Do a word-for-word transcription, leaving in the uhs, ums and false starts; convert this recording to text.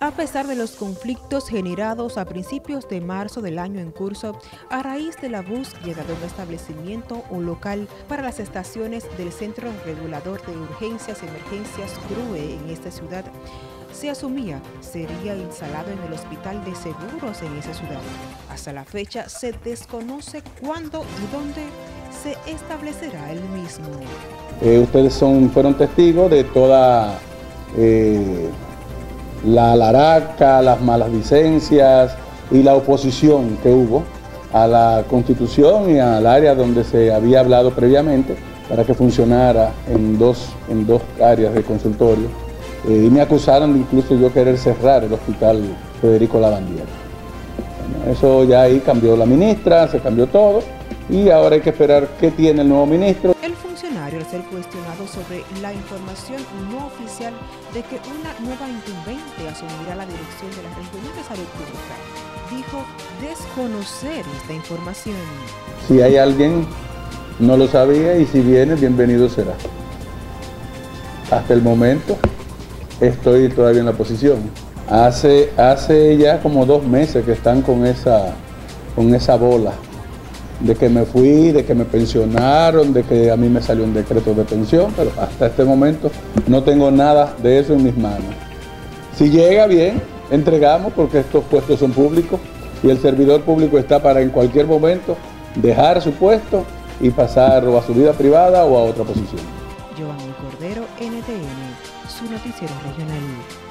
A pesar de los conflictos generados a principios de marzo del año en curso, a raíz de la búsqueda de un establecimiento o local para las estaciones del Centro Regulador de Urgencias y Emergencias CRUE en esta ciudad, se asumía sería instalado en el Hospital de Seguros en esa ciudad. Hasta la fecha se desconoce cuándo y dónde se establecerá el mismo. Eh, ustedes son, fueron testigos de toda eh, la alaraca, las maledicencias y la oposición que hubo a la Constitución y al área donde se había hablado previamente para que funcionara en dos, en dos áreas de consultorio. Eh, y me acusaron de incluso yo querer cerrar el hospital Federico Lavandier. Bueno, eso ya ahí cambió la ministra, se cambió todo y ahora hay que esperar qué tiene el nuevo ministro. El funcionario, al ser cuestionado sobre la información no oficial de que una nueva incumbente asumirá la dirección de la Regional de Salud Pública, dijo desconocer esta información. Si hay alguien, no lo sabía y si viene, bienvenido será. Hasta el momento estoy todavía en la posición. Hace, hace ya como dos meses que están con esa, con esa bola de que me fui, de que me pensionaron, de que a mí me salió un decreto de pensión, pero hasta este momento no tengo nada de eso en mis manos. Si llega bien, entregamos porque estos puestos son públicos y el servidor público está para en cualquier momento dejar su puesto y pasar o a su vida privada o a otra posición. Giovanni Cordero, N T N, su noticiero regional.